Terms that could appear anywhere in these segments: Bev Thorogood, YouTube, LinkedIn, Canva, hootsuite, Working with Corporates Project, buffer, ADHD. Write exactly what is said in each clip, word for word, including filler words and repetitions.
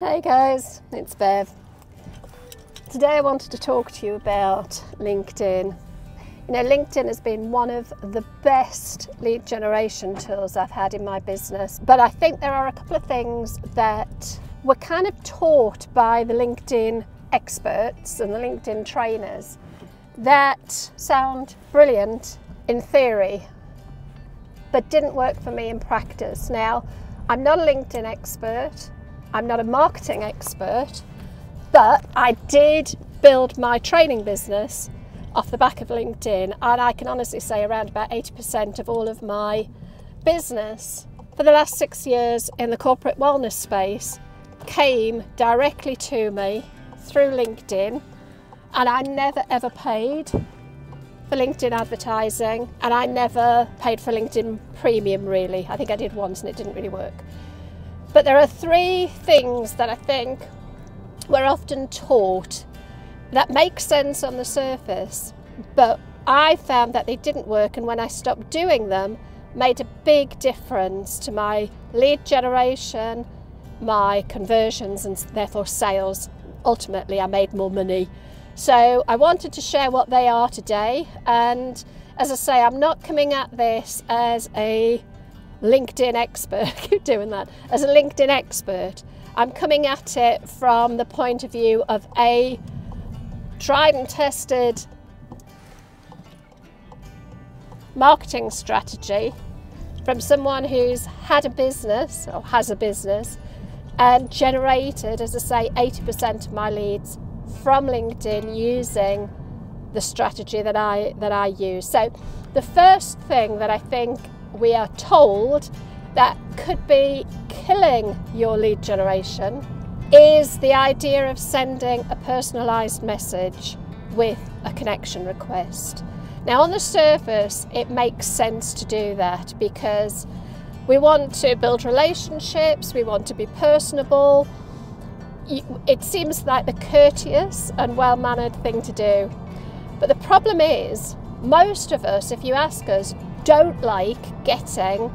Hey guys, it's Bev. Today I wanted to talk to you about LinkedIn. You know, LinkedIn has been one of the best lead generation tools I've had in my business, but I think there are a couple of things that were kind of taught by the LinkedIn experts and the LinkedIn trainers that sound brilliant in theory, but didn't work for me in practice. Now, I'm not a LinkedIn expert. I'm not a marketing expert, but I did build my training business off the back of LinkedIn, and I can honestly say around about eighty percent of all of my business for the last six years in the corporate wellness space came directly to me through LinkedIn, and I never ever paid for LinkedIn advertising, and I never paid for LinkedIn Premium really. I think I did once and it didn't really work. But there are three things that I think we're often taught that make sense on the surface, but I found that they didn't work, and when I stopped doing them, made a big difference to my lead generation, my conversions, and therefore sales. Ultimately, I made more money. So I wanted to share what they are today, and as I say, I'm not coming at this as a LinkedIn expert, keep doing that, as a LinkedIn expert. I'm coming at it from the point of view of a tried and tested marketing strategy from someone who's had a business or has a business and generated, as I say, eighty percent of my leads from LinkedIn using the strategy that I, that I use. So the first thing that I think we are told that could be killing your lead generation is the idea of sending a personalised message with a connection request. Now, on the surface, it makes sense to do that because we want to build relationships, we want to be personable. It seems like the courteous and well-mannered thing to do. But the problem is, most of us, if you ask us, don't like getting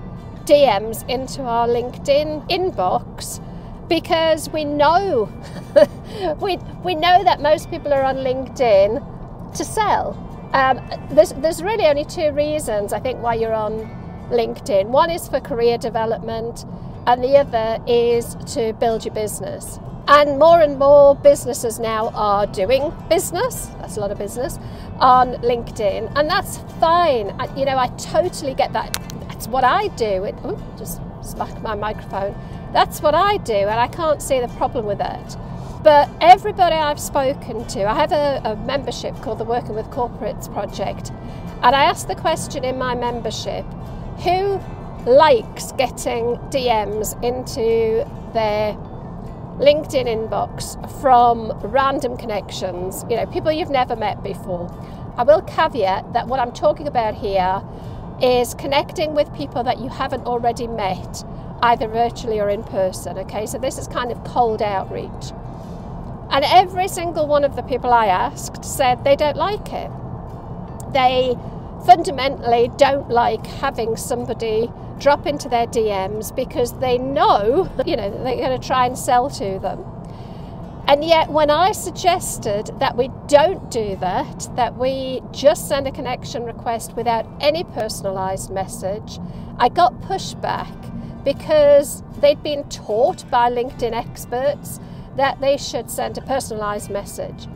D Ms into our LinkedIn inbox because we know we we know that most people are on LinkedIn to sell. Um, there's there's really only two reasons I think why you're on LinkedIn. One is for career development, and the other is to build your business. And more and more businesses now are doing business, that's a lot of business, on LinkedIn. And that's fine. I, you know, I totally get that. That's what I do. It, oops, just smacked my microphone. That's what I do, and I can't see the problem with it. But everybody I've spoken to, I have a, a membership called the Working with Corporates Project. And I asked the question in my membership, who likes getting D Ms into their LinkedIn inbox from random connections, you know, people you've never met before. I will caveat that what I'm talking about here is connecting with people that you haven't already met, either virtually or in person, okay? So this is kind of cold outreach. And every single one of the people I asked said they don't like it. They fundamentally don't like having somebody drop into their D Ms because they know, you know, they're going to try and sell to them. And yet when I suggested that we don't do that, that we just send a connection request without any personalised message, I got pushback because they'd been taught by LinkedIn experts that they should send a personalised message.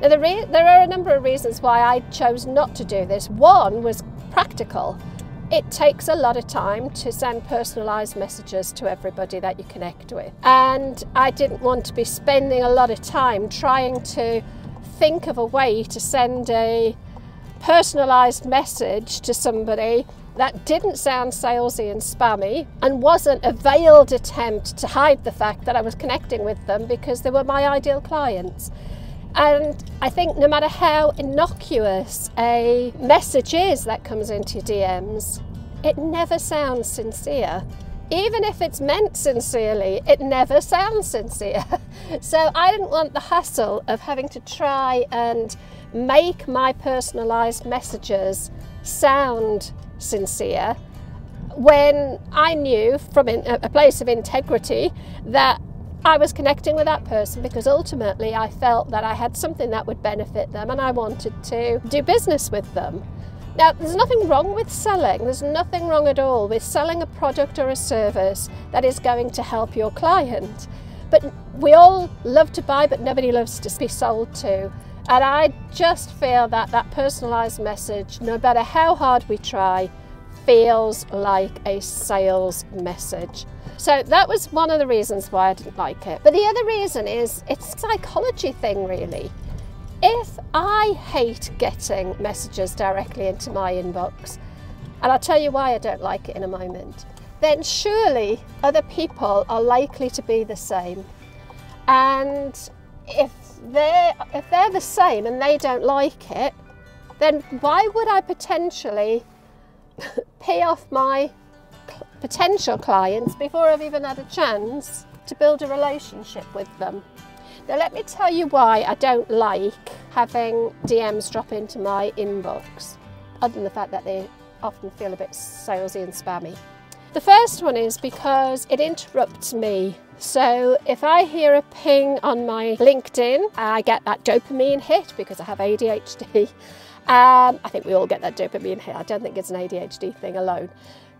Now, the re there are a number of reasons why I chose not to do this. One was practical. It takes a lot of time to send personalised messages to everybody that you connect with. And I didn't want to be spending a lot of time trying to think of a way to send a personalised message to somebody that didn't sound salesy and spammy and wasn't a veiled attempt to hide the fact that I was connecting with them because they were my ideal clients. And I think no matter how innocuous a message is that comes into your D Ms, it never sounds sincere. Even if it's meant sincerely, it never sounds sincere. So I didn't want the hassle of having to try and make my personalised messages sound sincere when I knew from a place of integrity that I was connecting with that person because ultimately I felt that I had something that would benefit them and I wanted to do business with them. Now, there's nothing wrong with selling. There's nothing wrong at all with selling a product or a service that is going to help your client. But we all love to buy, but nobody loves to be sold to. And I just feel that that personalised message, no matter how hard we try, feels like a sales message. So that was one of the reasons why I didn't like it. But the other reason is it's a psychology thing, really. If I hate getting messages directly into my inbox, and I'll tell you why I don't like it in a moment, then surely other people are likely to be the same. And if they're, if they're the same and they don't like it, then why would I potentially pay off my potential clients before I've even had a chance to build a relationship with them? Now let me tell you why I don't like having D Ms drop into my inbox, other than the fact that they often feel a bit salesy and spammy. The first one is because it interrupts me. So if I hear a ping on my LinkedIn, I get that dopamine hit because I have A D H D. Um, I think we all get that dopamine hit. I don't think it's an A D H D thing alone.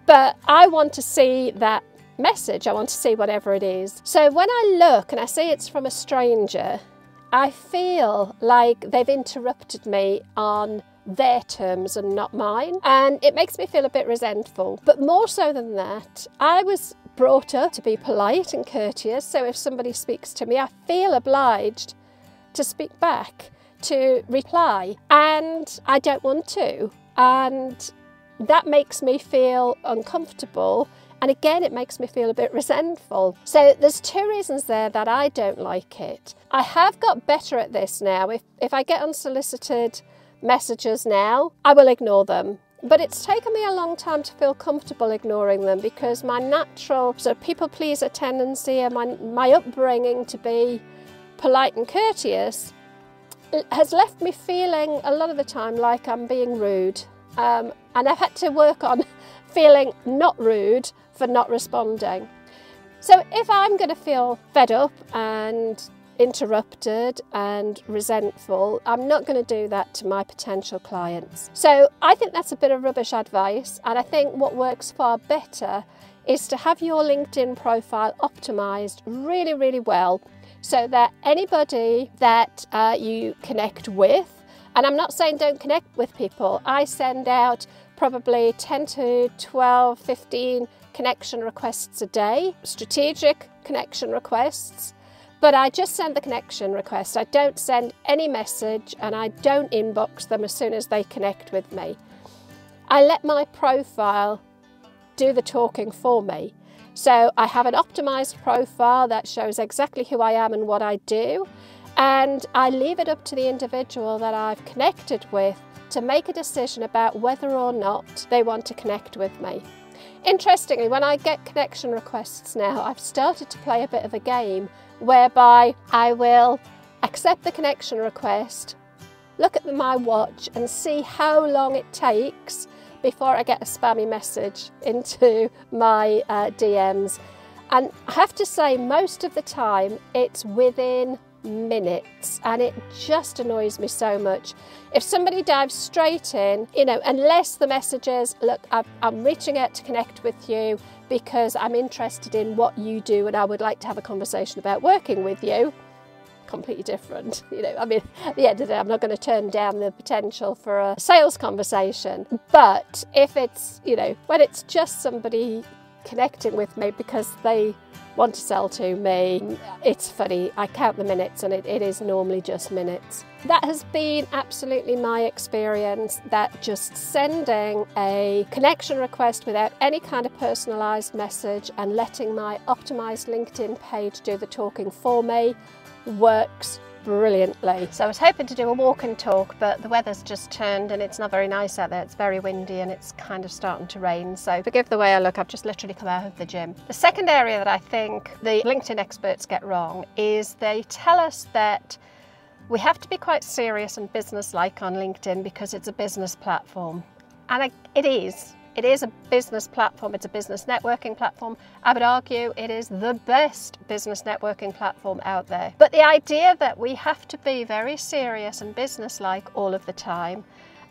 But I want to see that message. I want to see whatever it is. So when I look and I see it's from a stranger, I feel like they've interrupted me on their terms and not mine. And it makes me feel a bit resentful. But more so than that, I was brought up to be polite and courteous. So if somebody speaks to me, I feel obliged to speak back, to reply. And I don't want to. And that makes me feel uncomfortable. And again, it makes me feel a bit resentful. So there's two reasons there that I don't like it. I have got better at this now. If, if I get unsolicited messages now, I will ignore them. But it's taken me a long time to feel comfortable ignoring them because my natural sort of people pleaser tendency and my, my upbringing to be polite and courteous has left me feeling a lot of the time like I'm being rude. Um, and I've had to work on feeling not rude for not responding. So if I'm going to feel fed up and interrupted and resentful, I'm not going to do that to my potential clients. So I think that's a bit of rubbish advice, and I think what works far better is to have your LinkedIn profile optimized really, really well so that anybody that uh, you connect with, and I'm not saying don't connect with people, I send out probably ten to twelve, fifteen connection requests a day, strategic connection requests. But I just send the connection request. I don't send any message and I don't inbox them as soon as they connect with me. I let my profile do the talking for me. So I have an optimized profile that shows exactly who I am and what I do. And I leave it up to the individual that I've connected with to make a decision about whether or not they want to connect with me. Interestingly, when I get connection requests now, I've started to play a bit of a game whereby I will accept the connection request, look at my watch and see how long it takes before I get a spammy message into my uh, D Ms. And I have to say, most of the time it's within minutes, and it just annoys me so much. If somebody dives straight in, you know, unless the message is, look, I'm, I'm reaching out to connect with you because I'm interested in what you do and I would like to have a conversation about working with you, completely different. You know, I mean, at the end of the day, I'm not going to turn down the potential for a sales conversation. But if it's, you know, when it's just somebody connecting with me because they want to sell to me, it's funny. I count the minutes and it, it is normally just minutes. That has been absolutely my experience, that just sending a connection request without any kind of personalised message and letting my optimised LinkedIn page do the talking for me works brilliantly. So I was hoping to do a walk and talk, but the weather's just turned and it's not very nice out there. It's very windy and it's kind of starting to rain. So forgive the way I look, I've just literally come out of the gym. The second area that I think the LinkedIn experts get wrong is they tell us that we have to be quite serious and businesslike on LinkedIn because it's a business platform. And it is. It is a business platform, it's a business networking platform. I would argue it is the best business networking platform out there. But the idea that we have to be very serious and businesslike all of the time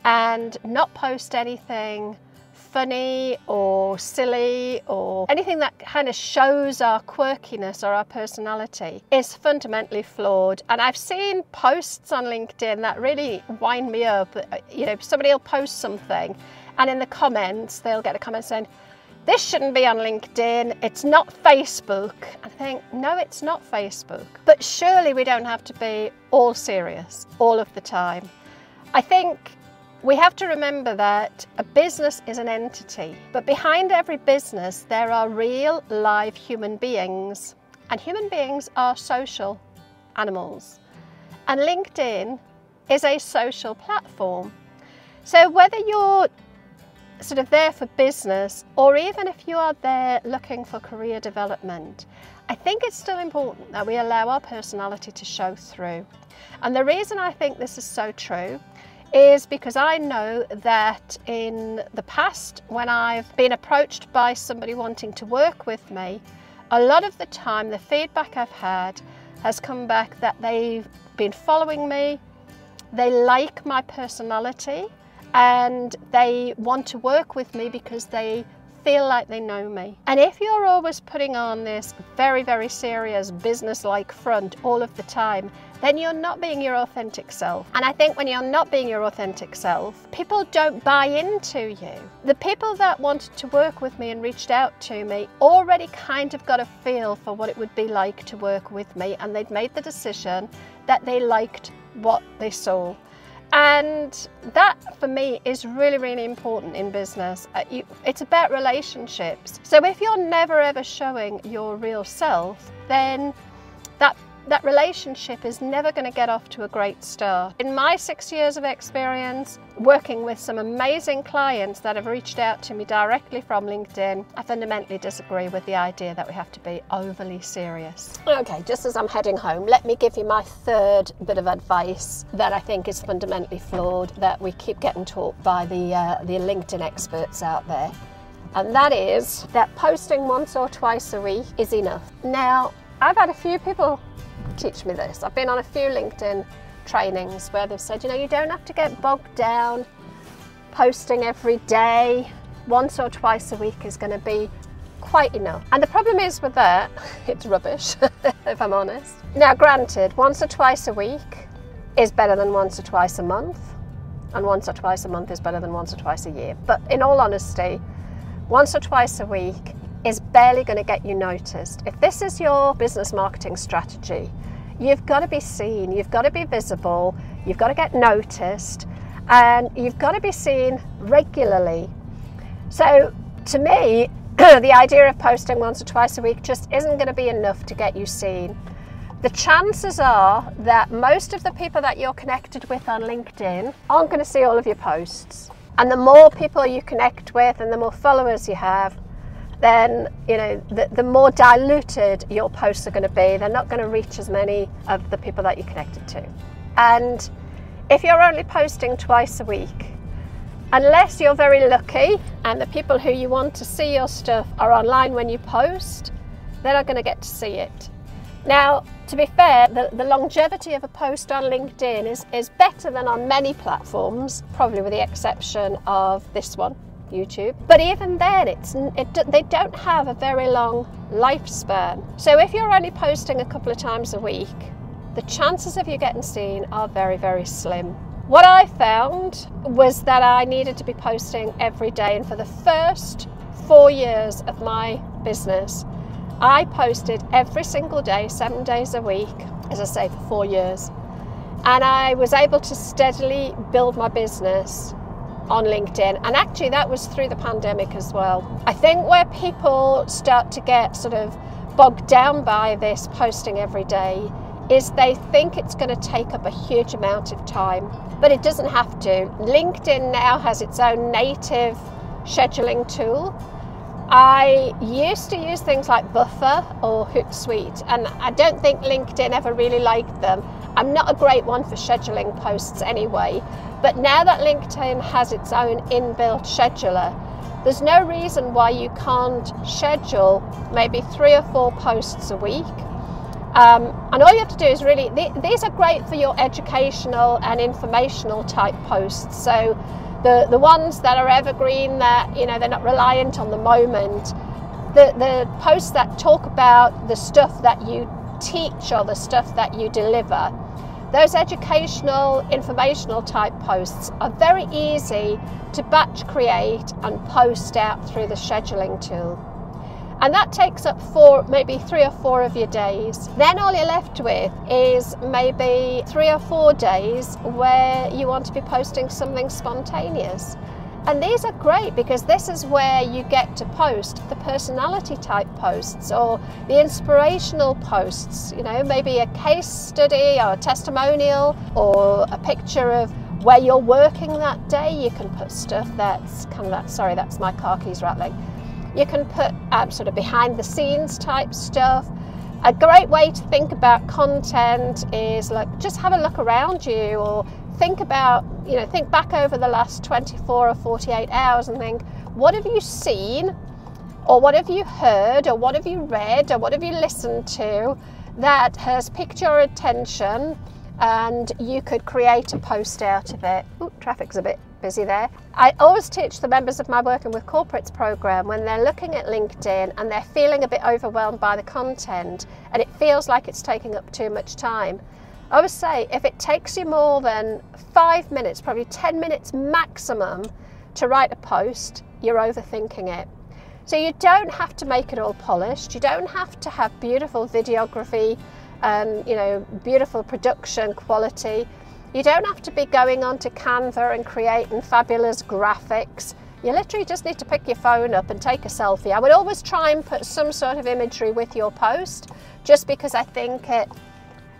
and not post anything funny or silly or anything that kind of shows our quirkiness or our personality is fundamentally flawed. And I've seen posts on LinkedIn that really wind me up. You know, somebody will post something and in the comments they'll get a comment saying, "This shouldn't be on LinkedIn, it's not Facebook." And I think, no, it's not Facebook. But surely we don't have to be all serious all of the time. I think we have to remember that a business is an entity, but behind every business there are real live human beings, and human beings are social animals, and LinkedIn is a social platform. So whether you're sort of there for business or even if you are there looking for career development, I think it's still important that we allow our personality to show through. And the reason I think this is so true is because I know that in the past, when I've been approached by somebody wanting to work with me, a lot of the time the feedback I've had has come back that they've been following me, they like my personality, and they want to work with me because they feel like they know me. And if you're always putting on this very, very serious business-like front all of the time, then you're not being your authentic self. And I think when you're not being your authentic self, people don't buy into you. The people that wanted to work with me and reached out to me already kind of got a feel for what it would be like to work with me, and they'd made the decision that they liked what they saw. And that, for me, is really, really important in business. It's about relationships. So if you're never ever showing your real self, then that, that relationship is never going to get off to a great start. In my six years of experience, working with some amazing clients that have reached out to me directly from LinkedIn, I fundamentally disagree with the idea that we have to be overly serious. Okay, just as I'm heading home, let me give you my third bit of advice that I think is fundamentally flawed, that we keep getting taught by the, uh, the LinkedIn experts out there. And that is that posting once or twice a week is enough. Now, I've had a few people teach me this. I've been on a few LinkedIn trainings where they've said, you know, you don't have to get bogged down posting every day. Once or twice a week is going to be quite enough. And the problem is with that, it's rubbish, if I'm honest. Now granted, once or twice a week is better than once or twice a month, and once or twice a month is better than once or twice a year. But in all honesty, once or twice a week is barely going to get you noticed. If this is your business marketing strategy, you've got to be seen, you've got to be visible, you've got to get noticed, and you've got to be seen regularly. So to me, the idea of posting once or twice a week just isn't going to be enough to get you seen. The chances are that most of the people that you're connected with on LinkedIn aren't going to see all of your posts. And the more people you connect with and the more followers you have, then, you know, the, the more diluted your posts are going to be. They're not going to reach as many of the people that you're connected to. And if you're only posting twice a week, unless you're very lucky and the people who you want to see your stuff are online when you post, they're not going to get to see it. Now, to be fair, the, the longevity of a post on LinkedIn is, is better than on many platforms, probably with the exception of this one, YouTube. But even then, it's, it, they don't have a very long lifespan. So if you're only posting a couple of times a week, the chances of you getting seen are very, very slim. What I found was that I needed to be posting every day, and for the first four years of my business, I posted every single day, seven days a week, as I say, for four years. And I was able to steadily build my business on LinkedIn, and actually that was through the pandemic as well. I think where people start to get sort of bogged down by this posting every day is they think it's going to take up a huge amount of time, but it doesn't have to. LinkedIn now has its own native scheduling tool. I used to use things like Buffer or Hootsuite, and I don't think LinkedIn ever really liked them. I'm not a great one for scheduling posts anyway, but now that LinkedIn has its own inbuilt scheduler, There's no reason why you can't schedule maybe three or four posts a week. Um, and all you have to do is really, th these are great for your educational and informational type posts. So the, the ones that are evergreen, that, you know, they're not reliant on the moment. The, the posts that talk about the stuff that you teach or the stuff that you deliver, those educational, informational type posts are very easy to batch create and post out through the scheduling tool. And that takes up four, maybe three or four of your days. Then all you're left with is maybe three or four days where you want to be posting something spontaneous. And these are great because this is where you get to post the personality type posts or the inspirational posts, you know, maybe a case study or a testimonial or a picture of where you're working that day. You can put stuff that's kind of that, sorry, that's my car keys rattling. You can put um, sort of behind the scenes type stuff. A great way to think about content is like, just have a look around you or think about, you know, think back over the last twenty-four or forty-eight hours and think, what have you seen or what have you heard or what have you read or what have you listened to that has piqued your attention, and you could create a post out of it. Ooh, traffic's a bit busy there. I always teach the members of my Working with Corporates program, when they're looking at LinkedIn and they're feeling a bit overwhelmed by the content and it feels like it's taking up too much time, I would say if it takes you more than five minutes, probably ten minutes maximum to write a post, you're overthinking it. So you don't have to make it all polished. You don't have to have beautiful videography and, you know, beautiful production quality. You don't have to be going onto Canva and creating fabulous graphics. You literally just need to pick your phone up and take a selfie. I would always try and put some sort of imagery with your post, just because I think it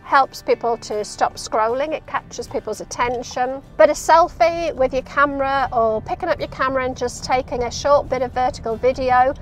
helps people to stop scrolling, it catches people's attention. But a selfie with your camera, or picking up your camera and just taking a short bit of vertical video.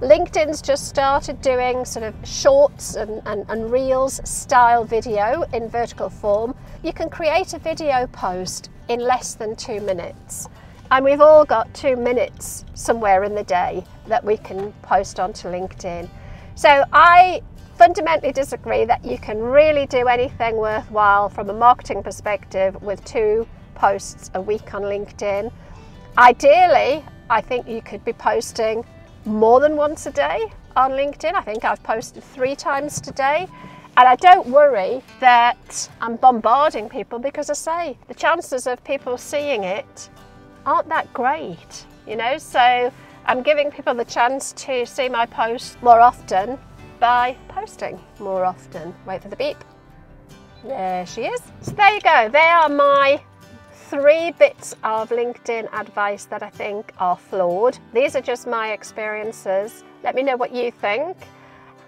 LinkedIn's just started doing sort of shorts and, and, and reels style video in vertical form. You can create a video post in less than two minutes. And we've all got two minutes somewhere in the day that we can post onto LinkedIn. So I fundamentally disagree that you can really do anything worthwhile from a marketing perspective with two posts a week on LinkedIn. Ideally, I think you could be posting more than once a day on LinkedIn. I think I've posted three times today, and I don't worry that I'm bombarding people, because I say the chances of people seeing it aren't that great, you know, so I'm giving people the chance to see my posts more often by posting more often. Wait for the beep. There she is. So there you go. They are my three bits of LinkedIn advice that I think are flawed. These are just my experiences. Let me know what you think,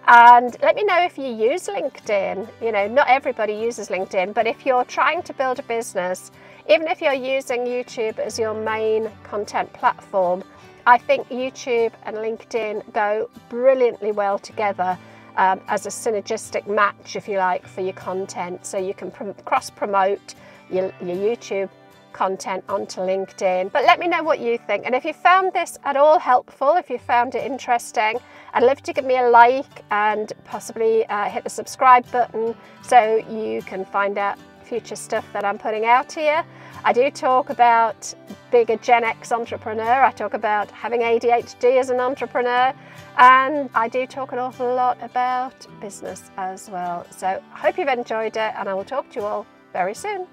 and let me know if you use LinkedIn. You know, not everybody uses LinkedIn, but if you're trying to build a business, even if you're using YouTube as your main content platform, I think YouTube and LinkedIn go brilliantly well together um, as a synergistic match, if you like, for your content. So you can pr cross-promote your, your YouTube content onto LinkedIn. But let me know what you think, and if you found this at all helpful, if you found it interesting, I'd love to give me a like and possibly uh, hit the subscribe button so you can find out future stuff that I'm putting out here. I do talk about being a Gen X entrepreneur, I talk about having A D H D as an entrepreneur, and I do talk an awful lot about business as well. So I hope you've enjoyed it, and I will talk to you all very soon.